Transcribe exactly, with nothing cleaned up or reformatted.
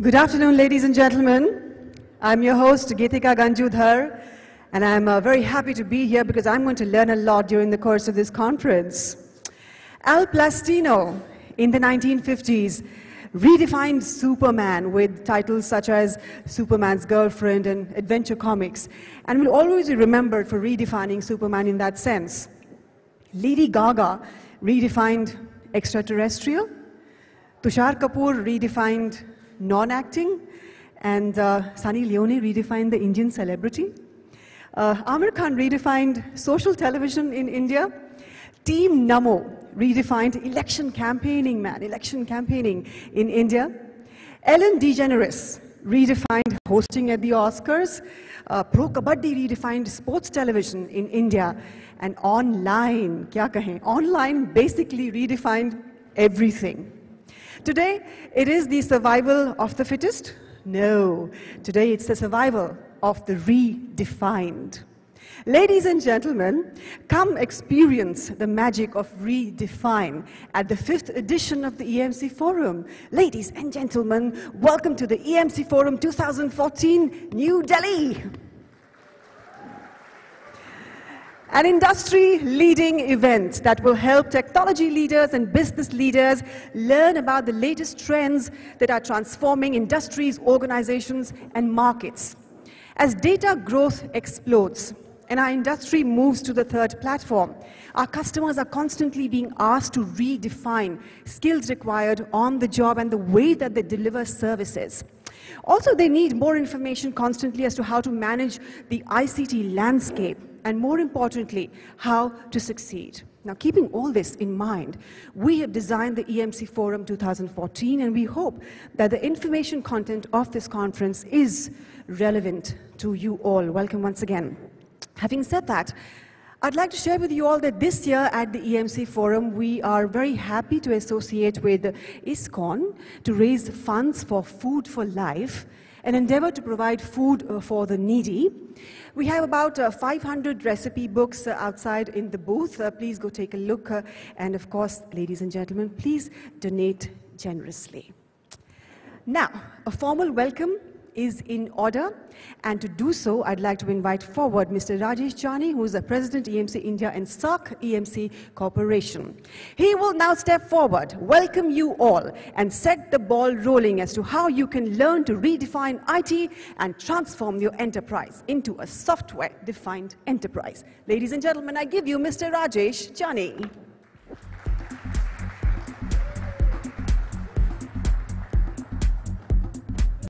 Good afternoon, ladies and gentlemen. I'm your host, Gitikka Ganjoudhar, and I'm uh, very happy to be here because I'm going to learn a lot during the course of this conference. Al Plastino, in the nineteen fifties, redefined Superman with titles such as Superman's Girlfriend and Adventure Comics, and will always be remembered for redefining Superman in that sense. Lady Gaga redefined extraterrestrial, Tushar Kapoor redefined non-acting, and uh, Sunny Leone redefined the Indian celebrity. Uh, Amir Khan redefined social television in India. Team Namo redefined election campaigning, man, election campaigning in India. Ellen DeGeneres redefined hosting at the Oscars. Uh, Pro Kabaddi redefined sports television in India. And online, kya kahein? Online basically redefined everything. Today, it is the survival of the fittest? No. Today, it's the survival of the redefined. Ladies and gentlemen, come experience the magic of Redefine at the fifth edition of the E M C Forum. Ladies and gentlemen, welcome to the E M C Forum twenty fourteen, New Delhi. An industry-leading event that will help technology leaders and business leaders learn about the latest trends that are transforming industries, organizations, and markets. As data growth explodes, and our industry moves to the third platform, our customers are constantly being asked to redefine skills required on the job and the way that they deliver services. Also, they need more information constantly as to how to manage the I C T landscape, and more importantly, how to succeed. Now, keeping all this in mind, we have designed the E M C Forum twenty fourteen, and we hope that the information content of this conference is relevant to you all. Welcome once again. Having said that, I'd like to share with you all that this year at the E M C Forum, we are very happy to associate with ISKCON to raise funds for Food for Life, an endeavor to provide food for the needy. We have about uh, five hundred recipe books uh, outside in the booth. Uh, please go take a look. Uh, and of course, ladies and gentlemen, please donate generously. Now, a formal welcome is in order, and to do so, I'd like to invite forward Mister Rajesh Jani, who is the President, E M C India and S O C, E M C Corporation. He will now step forward, welcome you all, and set the ball rolling as to how you can learn to redefine I T and transform your enterprise into a software-defined enterprise. Ladies and gentlemen, I give you Mister Rajesh Jani.